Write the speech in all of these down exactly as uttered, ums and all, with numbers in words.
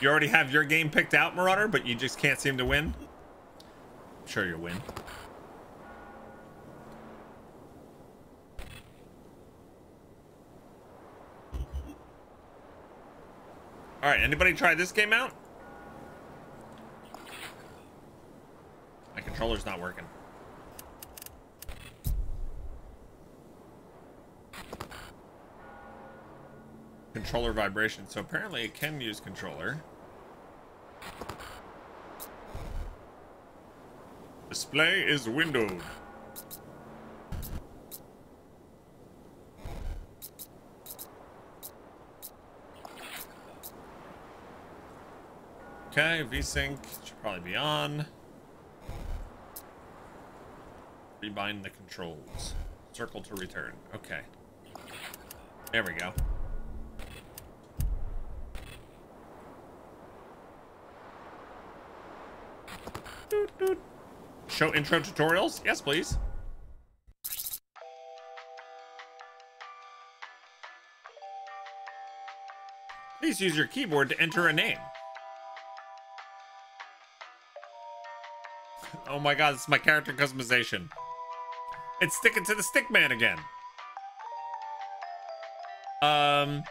You already have your game picked out, Marauder, but you just can't seem to win? I'm sure you'll win. Alright, anybody try this game out? My controller's not working. Controller vibration. So apparently it can use controller. Display is windowed. Okay, VSync should probably be on. Rebind the controls. Circle to return. Okay. There we go. Doot, doot. Show intro tutorials? Yes, please. Please use your keyboard to enter a name. Oh my god, this is my character customization. It's sticking to the stick man again. Um...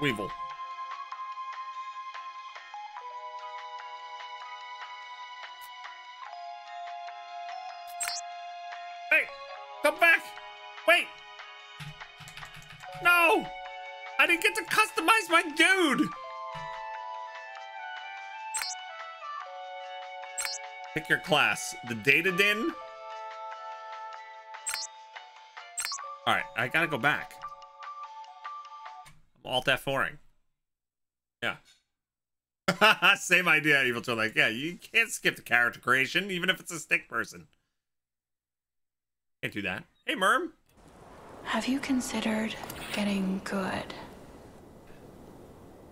Weevil. Hey! Come back! Wait! No! I didn't get to customize my dude! Pick your class. The Data Din? Alright, I gotta go back. Alt F four-ing. Yeah. Same idea, Evil Chill. Like, yeah, you can't skip the character creation, even if it's a stick person. Can't do that. Hey, Merm. Have you considered getting good?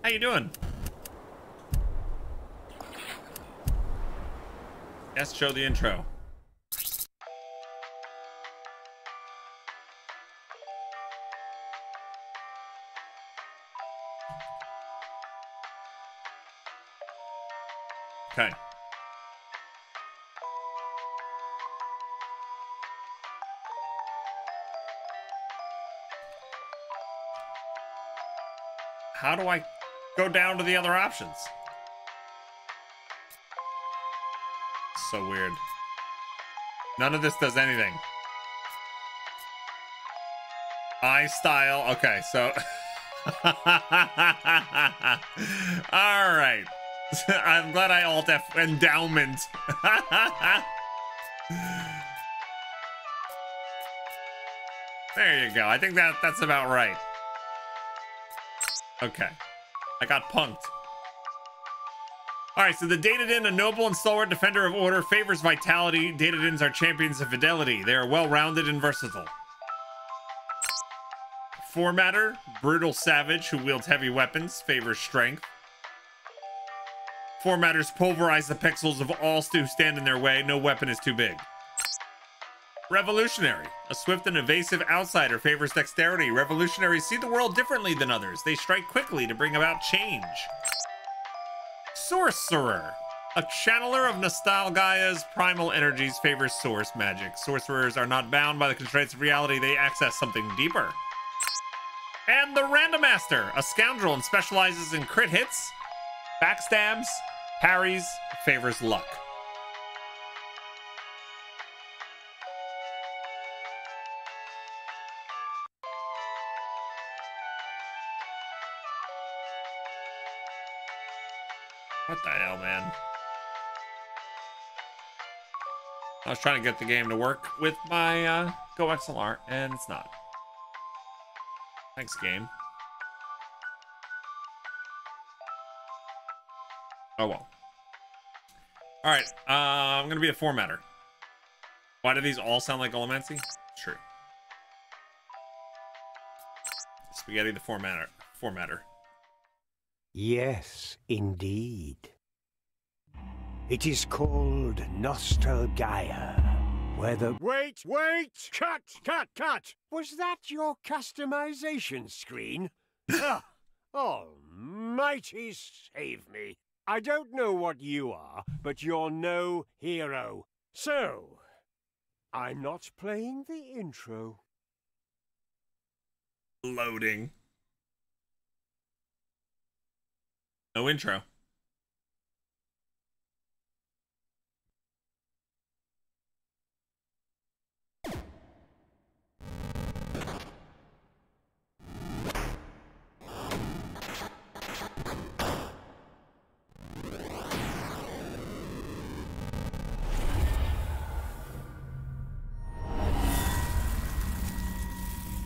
How you doing? Yes, show the intro. Okay. How do I go down to the other options? So weird. None of this does anything. I style. Okay, so. All right. I'm glad I alt F endowment. There you go. I think that that's about right. Okay. I got punked. Alright, so the Data Din, a noble and stalwart defender of order, favors vitality. Data Dins are champions of fidelity. They are well-rounded and versatile. Formatter, brutal savage who wields heavy weapons, favors strength. Formatters pulverize the pixels of all who stand in their way. No weapon is too big. Revolutionary. A swift and evasive outsider, favors dexterity. Revolutionaries see the world differently than others. They strike quickly to bring about change. Sorcerer. A channeler of Nostalgaia's primal energies, favors source magic. Sorcerers are not bound by the constraints of reality. They access something deeper. And the Random Master. A scoundrel and specializes in crit hits, backstabs, parries, favors luck. What the hell, man? I was trying to get the game to work with my uh, Go X L R, and it's not. Thanks, game. Oh, well. All right. Uh, I'm going to be a formatter. Why do these all sound like Allomancy? True. Spaghetti the formatter. Formatter. Yes, indeed. It is called Nostalgaia, where the... Wait, wait! Cut, cut, cut! Was that your customization screen? Ah, almighty save me. I don't know what you are, but you're no hero. So, I'm not playing the intro. Loading. No intro.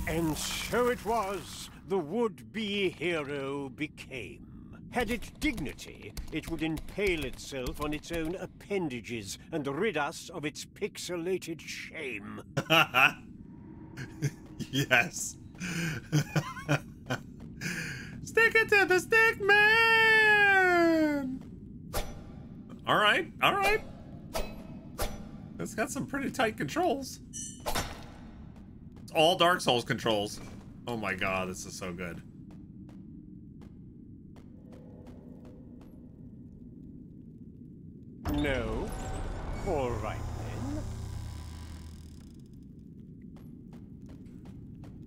And so it was, the would-be hero became. Had it dignity, it would impale itself on its own appendages and rid us of its pixelated shame. Yes. Stick it to the stick man! All right, all right. It's got some pretty tight controls. All Dark Souls controls. Oh my god, this is so good. No. All right then.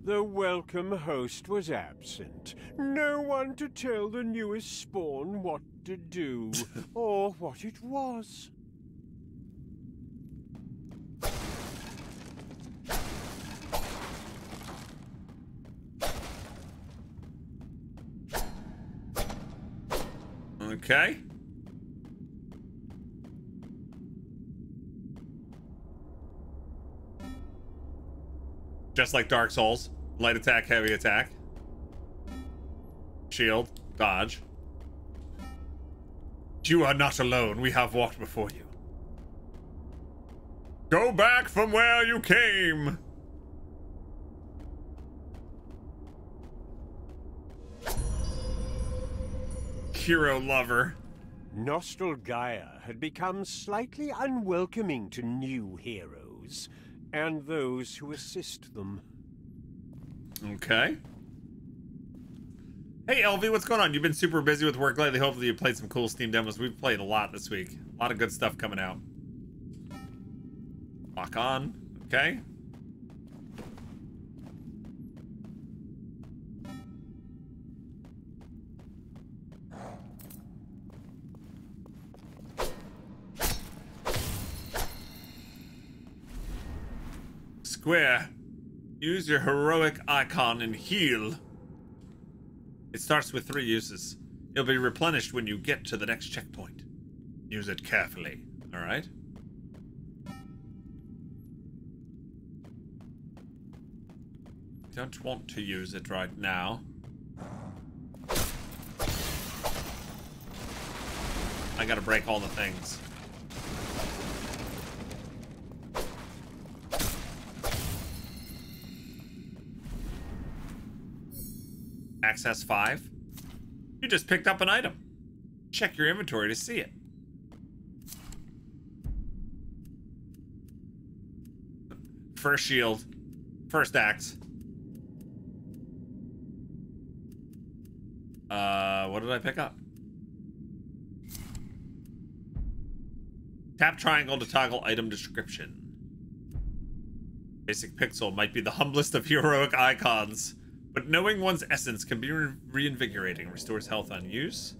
The welcome host was absent. No one to tell the newest spawn what to do or what it was. Okay. Just like Dark Souls, light attack, heavy attack. Shield, dodge. You are not alone. We have walked before you. Go back from where you came. Hero lover. Nostalgaia had become slightly unwelcoming to new heroes and those who assist them. Okay. Hey, L V, what's going on? You've been super busy with work lately. Hopefully you played some cool Steam demos. We've played a lot this week. A lot of good stuff coming out. Lock on. Okay. Square, use your heroic icon and heal. It starts with three uses. You'll be replenished when you get to the next checkpoint. Use it carefully, all right? Don't want to use it right now. I gotta break all the things. Access five. You just picked up an item. Check your inventory to see it. First shield. First axe. Uh, what did I pick up? Tap triangle to toggle item description. Basic pixel might be the humblest of heroic icons. But knowing one's essence can be re reinvigorating. Restores health on use.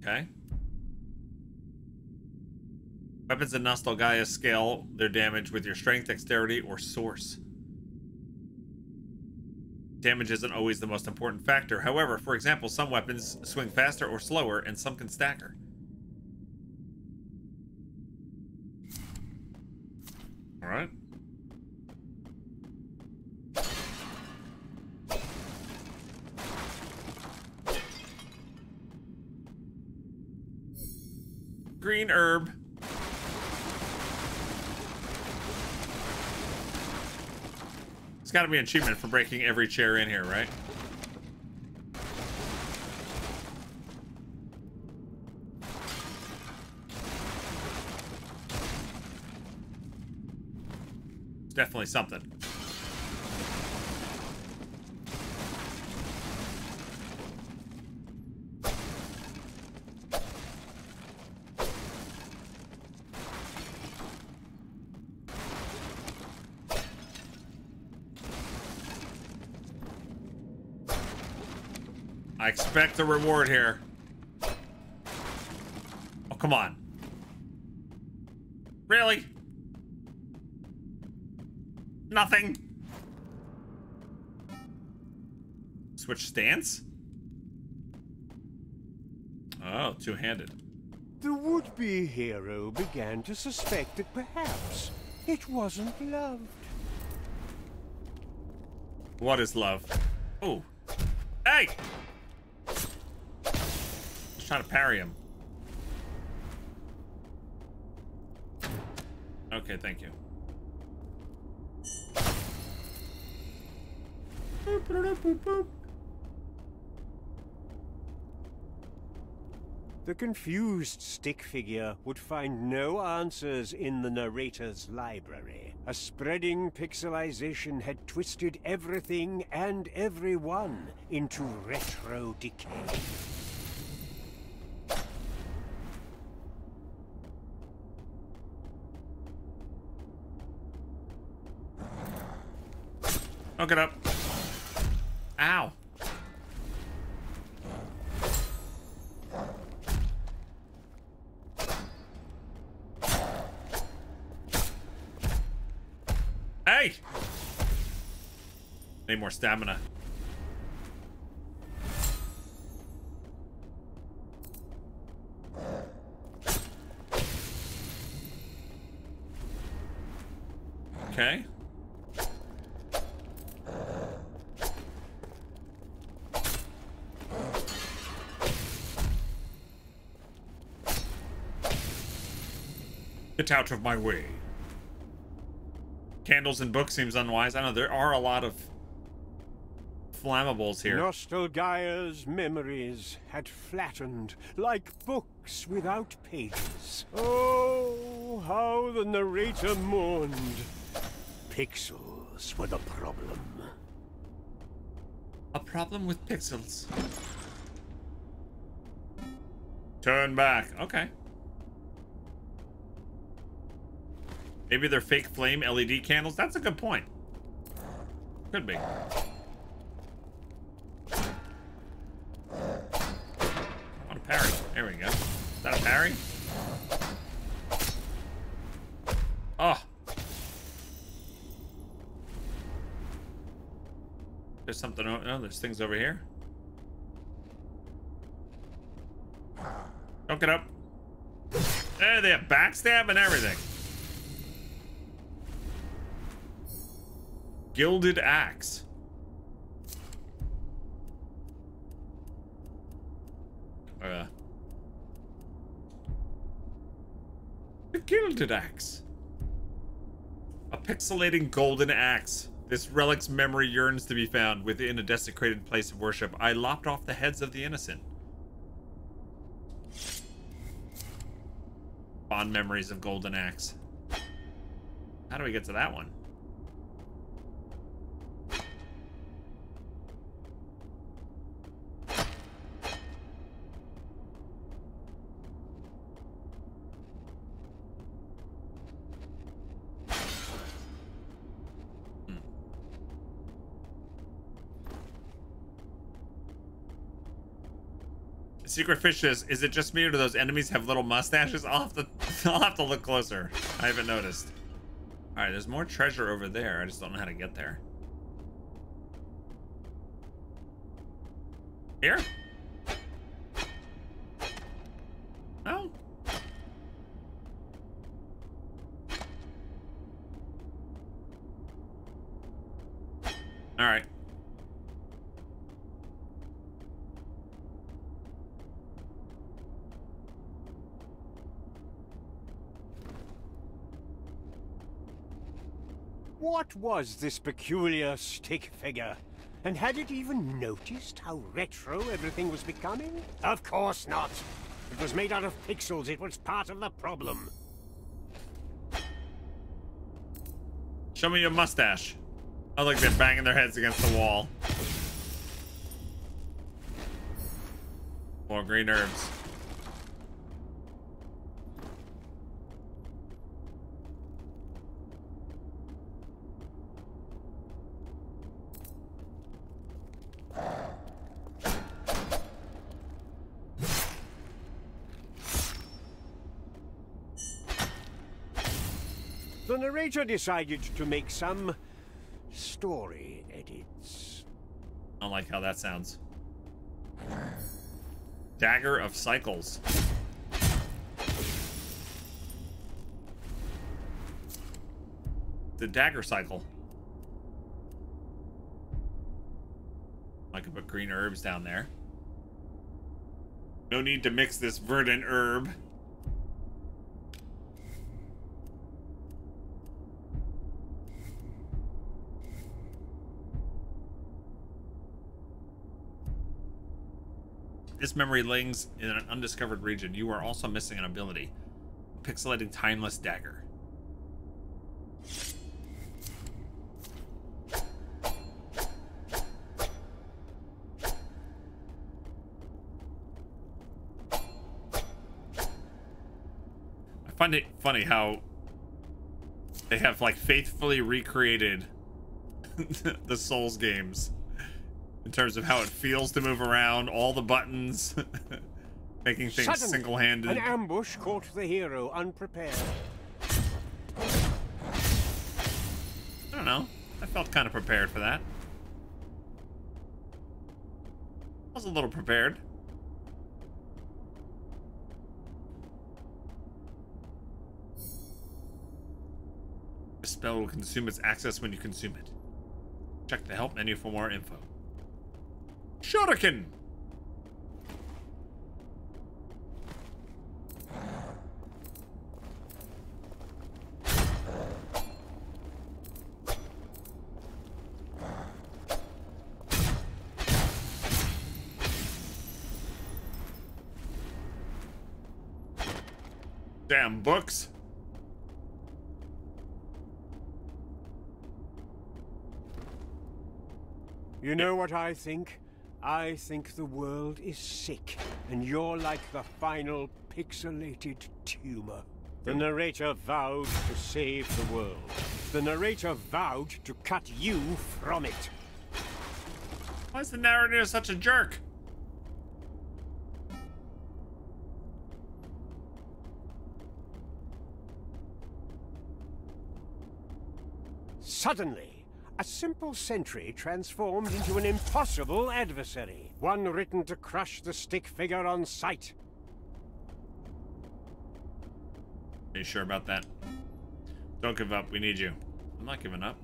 Okay. Weapons in Nostalgaia scale their damage with your strength, dexterity, or source. Damage isn't always the most important factor. However, for example, some weapons swing faster or slower, and some can stagger. All right. Green herb. It's got to be an achievement for breaking every chair in here, right? definitely something. I expect a reward here. Oh, come on. Really? Nothing. Switch stance? Oh, two-handed. The would-be hero began to suspect that perhaps it wasn't loved. What is love? Oh. Hey! Trying to parry him. Okay, thank you. The confused stick figure would find no answers in the narrator's library. A spreading pixelization had twisted everything and everyone into retro decay. Hook it up. Ow. Hey! Need more stamina. Okay. Get out of my way. Candles and books seems unwise. I know there are a lot of flammables here. Nostalgaia's memories had flattened like books without pages. Oh, how the narrator mourned. Pixels were the problem. A problem with pixels. Turn back. Okay. Maybe they're fake flame L E D candles. That's a good point. Could be. On a parry. There we go. Is that a parry? Oh. There's something. Oh, there's things over here. Hook it up. There they have backstab and everything. Gilded axe. Uh. The gilded axe. A pixelating golden axe. This relic's memory yearns to be found within a desecrated place of worship. I lopped off the heads of the innocent. Fond memories of golden axe. How do we get to that one? Secret fish is, is it just me or do those enemies have little mustaches? I'll have to, I'll have to look closer. I haven't noticed. All right, there's more treasure over there. I just don't know how to get there. Here? Oh. All right. What was this peculiar stick figure? And had it even noticed how retro everything was becoming? Of course not. It was made out of pixels. It was part of the problem. Show me your mustache. Sounds like they're banging their heads against the wall. More green herbs. The narrator decided to make some story edits. I don't like how that sounds. Dagger of Cycles. The dagger cycle. I could put green herbs down there. No need to mix this verdant herb. This memory lings in an undiscovered region. You are also missing an ability. A pixelated timeless dagger. I find it funny how they have like faithfully recreated the Souls games. In terms of how it feels to move around, all the buttons, making things single-handed. An ambush caught the hero unprepared. I don't know. I felt kind of prepared for that. I was a little prepared. The spell will consume its access when you consume it. Check the help menu for more info. Shuriken! Damn books. You know what I think? I think the world is sick, and you're like the final pixelated tumor. The narrator vowed to save the world. The narrator vowed to cut you from it. Why is the narrator such a jerk? Suddenly, a simple sentry transformed into an impossible adversary. One written to crush the stick figure on sight. Are you sure about that? Don't give up. We need you. I'm not giving up.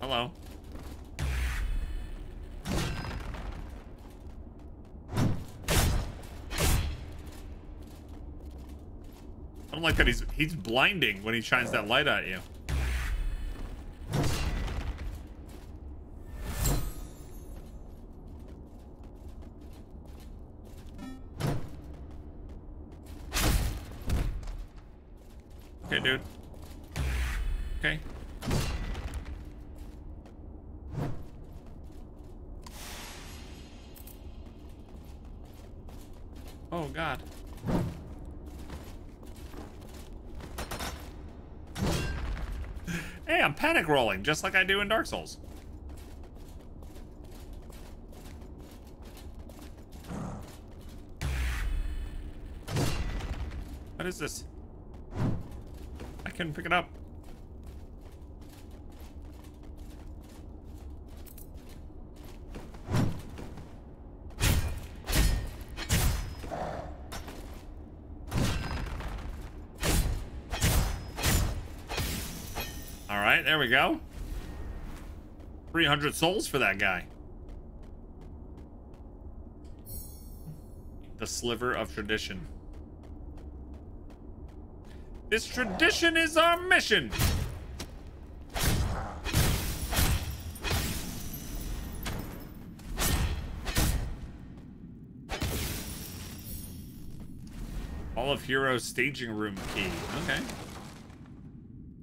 Hello. I don't like that he's he's blinding when he shines that light at you. Okay, dude. Okay. Oh God. Hey, I'm panic rolling, just like I do in Dark Souls. What is this? I couldn't pick it up. There we go. three hundred souls for that guy. The sliver of tradition. This tradition is our mission. Hall of Heroes staging room key. Okay.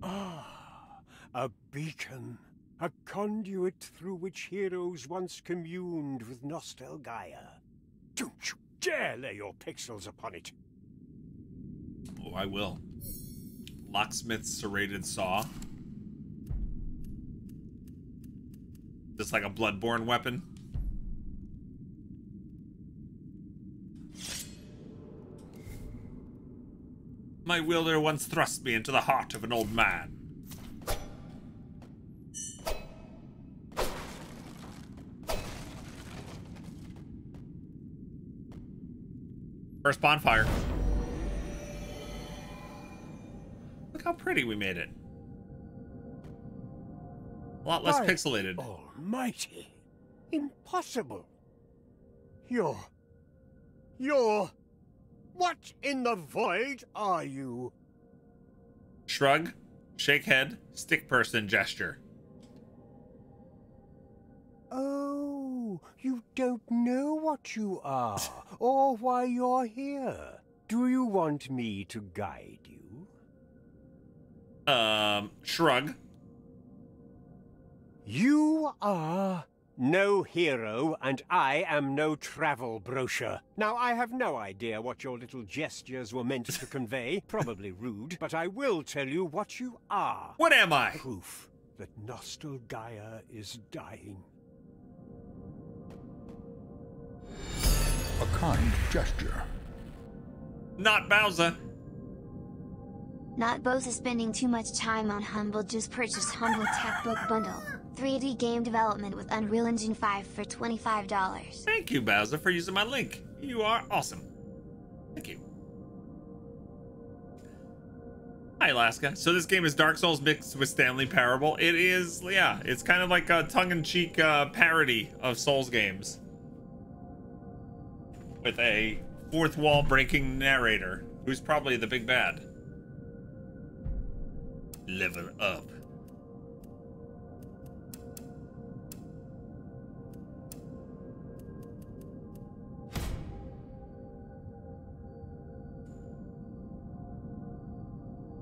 Ah, a beacon. A conduit through which heroes once communed with Nostalgaia. Don't you dare lay your pixels upon it. Oh, I will. Locksmith's serrated saw. Just like a Bloodborne weapon. My wielder once thrust me into the heart of an old man. First bonfire. Look how pretty we made it. A lot less pixelated. Almighty. Impossible. You're... You're... What in the void are you? Shrug, shake head, stick person gesture. Oh, you don't know what you are or why you're here. Do you want me to guide you? Um, shrug. You are no hero, and I am no travel brochure. Now, I have no idea what your little gestures were meant to convey. Probably rude, but I will tell you what you are. What am I? Proof that Nostalgaia is dying. A kind gesture. Not Bowser. Not Bowser spending too much time on Humble. Just purchased Humble Tech Book Bundle. three D game development with Unreal Engine five for twenty-five dollars. Thank you, Bowser, for using my link. You are awesome. Thank you. Hi, Alaska. So this game is Dark Souls mixed with Stanley Parable. It is, yeah, it's kind of like a tongue-in-cheek uh, parody of Souls games. With a fourth wall breaking narrator, who's probably the big bad. Level up.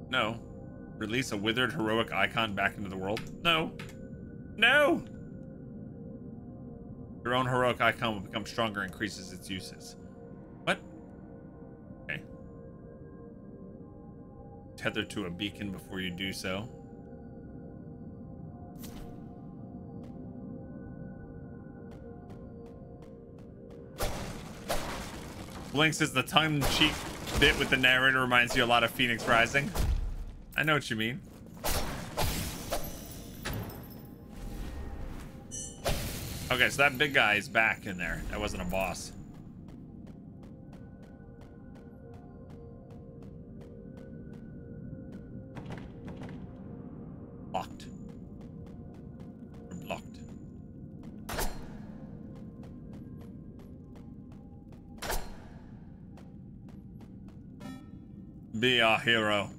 No. Release a withered heroic icon back into the world. No. No! Your own heroic icon will become stronger, increases its uses. What? Okay. Tether to a beacon before you do so. Blinks is the tongue-in-cheek bit with the narrator. Reminds you a lot of Phoenix Rising. I know what you mean. Okay, so that big guy is back in there. That wasn't a boss. Locked. Blocked. Be our hero.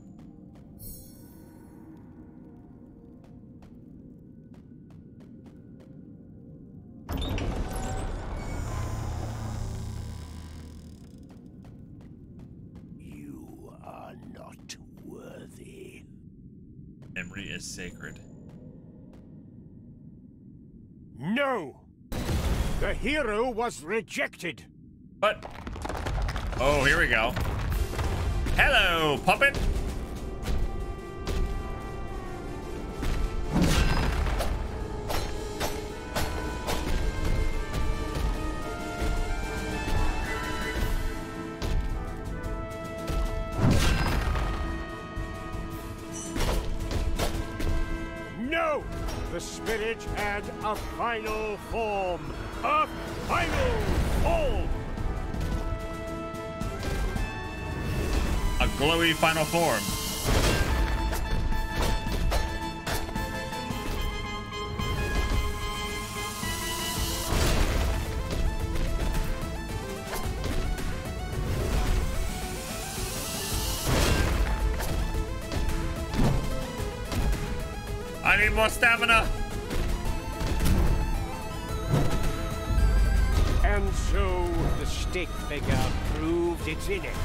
Sacred. No! The hero was rejected. But... Oh, here we go. Hello, puppet! And a final form. A final form. A glowy final form. I need more stamina. So the stick figure proved its innocence.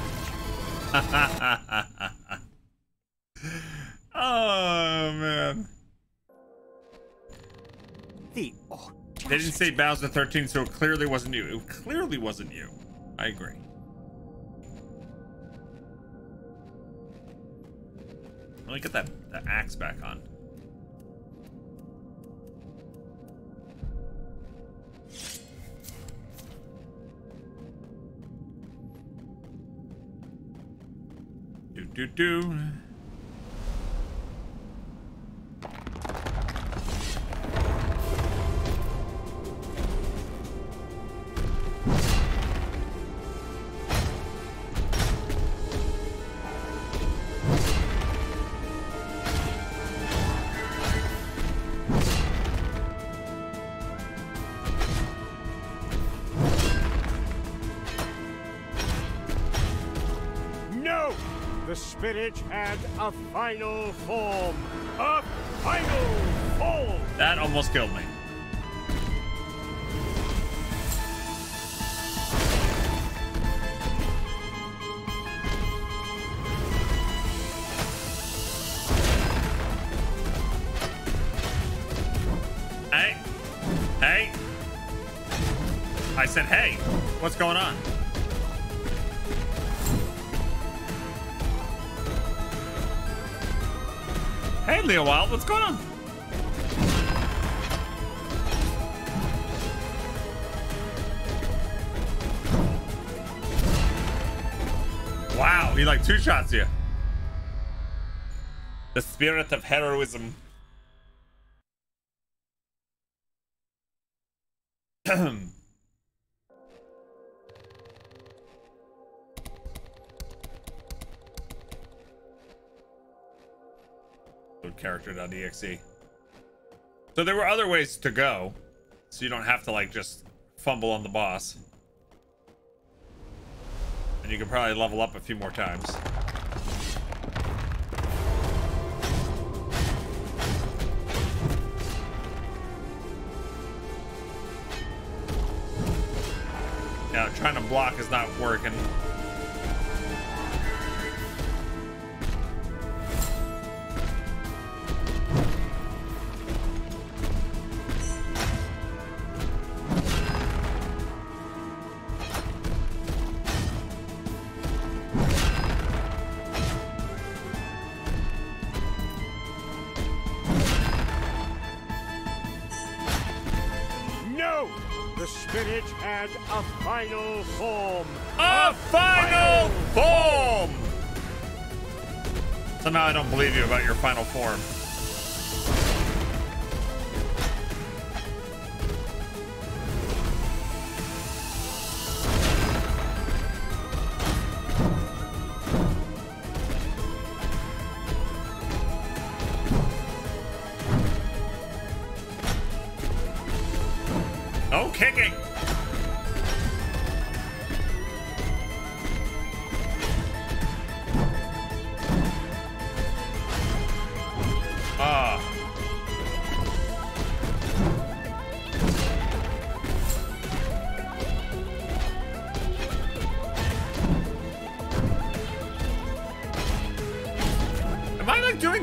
Oh, man. The they didn't say Bowser thirteen, so it clearly wasn't you. It clearly wasn't you. I agree. Let me get that, that axe back on. Do do do. It had a final form. A final form. That almost killed me. Hey, hey. I said, hey, what's going on? Hey, Leo Wild, what's going on? Wow, he like two shots here. The spirit of heroism. Character.exe. So there were other ways to go, so you don't have to like just fumble on the boss, and you can probably level up a few more times. Now trying to block is not working. A final form. A, a final, final form. form. So now I don't believe you about your final form.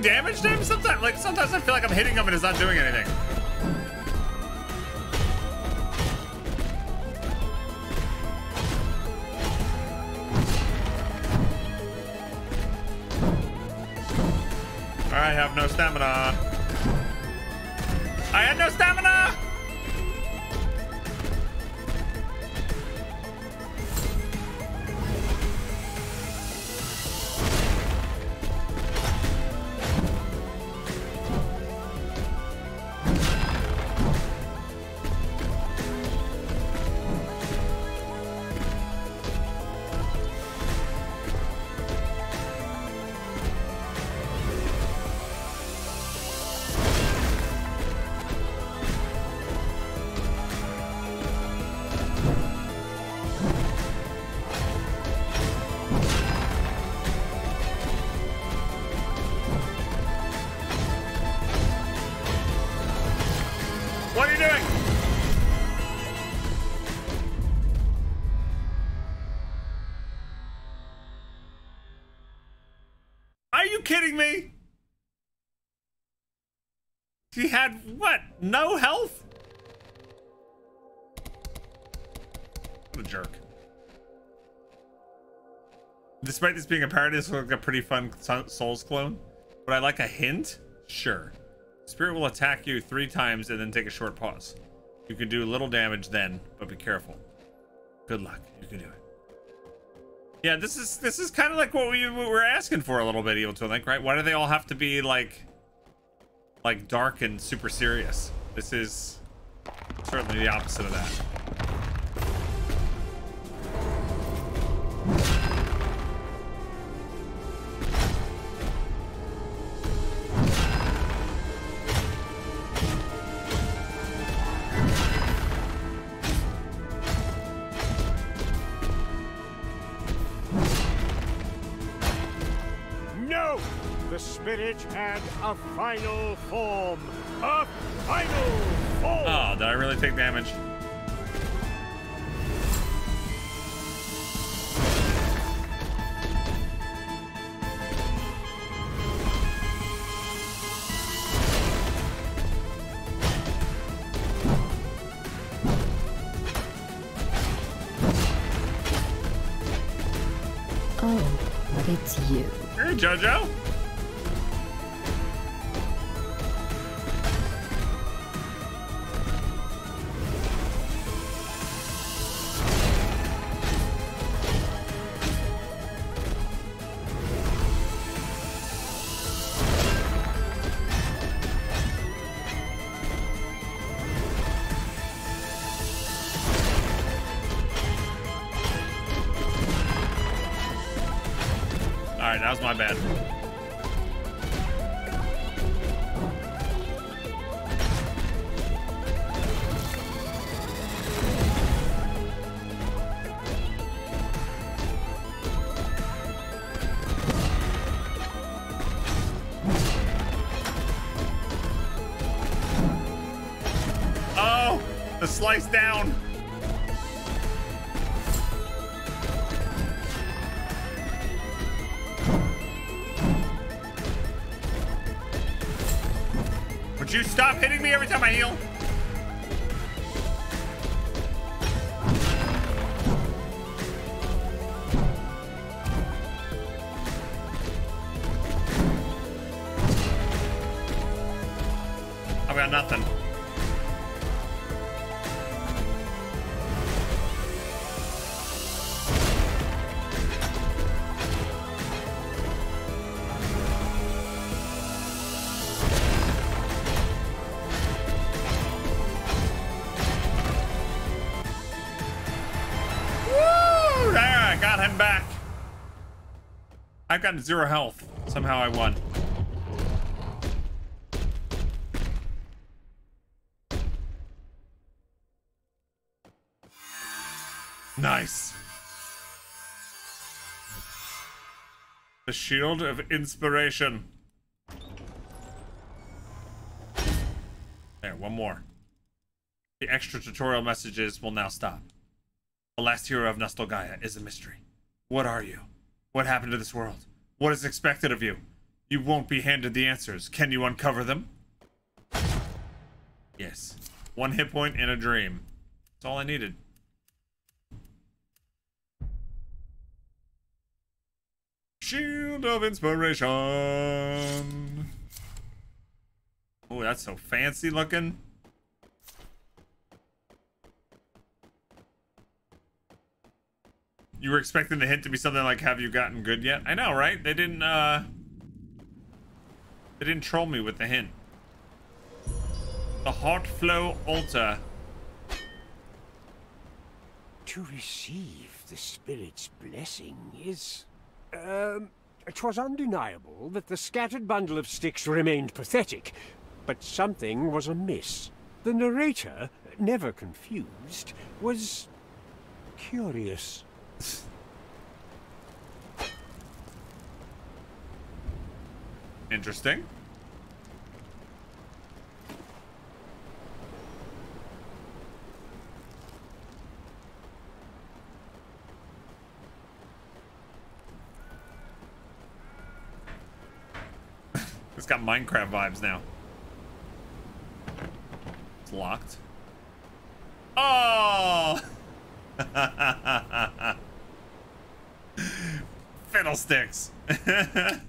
Damage to him sometimes? Like, sometimes I feel like I'm hitting him and it's not doing anything. I have no stamina. I had no stamina! He had, what, no health? What a jerk. Despite this being a parody, this looks like a pretty fun Souls clone. Would I like a hint? Sure. Spirit will attack you three times and then take a short pause. You can do little damage then, but be careful. Good luck. You can do it. Yeah, this is this is kind of like what we what we're asking for a little bit, Evil Twin Link, right? Why do they all have to be like like dark and super serious? This is certainly the opposite of that. And a final form. A final form. Oh, did I really take damage? Oh, it's you. Hey, JoJo. My bad. Oh, the slice down. You stop hitting me every time I heal. I've got nothing. I've gotten zero health. Somehow I won. Nice. The shield of inspiration. There, one more. The extra tutorial messages will now stop. The last hero of Nostalgaia is a mystery. What are you? What happened to this world? What is expected of you? You won't be handed the answers. Can you uncover them? Yes. One hit point and a dream. That's all I needed. Shield of inspiration. Oh, that's so fancy looking. You were expecting the hint to be something like, have you gotten good yet? I know, right? They didn't, uh... They didn't troll me with the hint. The Heart Flow Altar. To receive the Spirit's blessing is... Um, it was undeniable that the scattered bundle of sticks remained pathetic, but something was amiss. The narrator, never confused, was... curious. Interesting. It's got Minecraft vibes now. It's locked. Oh! Fiddlesticks. Alright,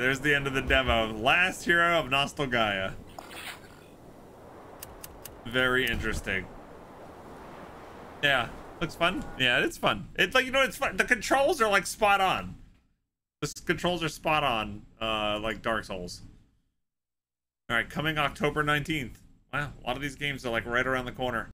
there's the end of the demo. Last hero of Nostalgaia. Very interesting. Yeah, looks fun. Yeah, it's fun. It's like, you know, it's fun. The controls are like spot on. The controls are spot on, uh, like Dark Souls. Alright, coming October nineteenth. Wow, a lot of these games are like right around the corner.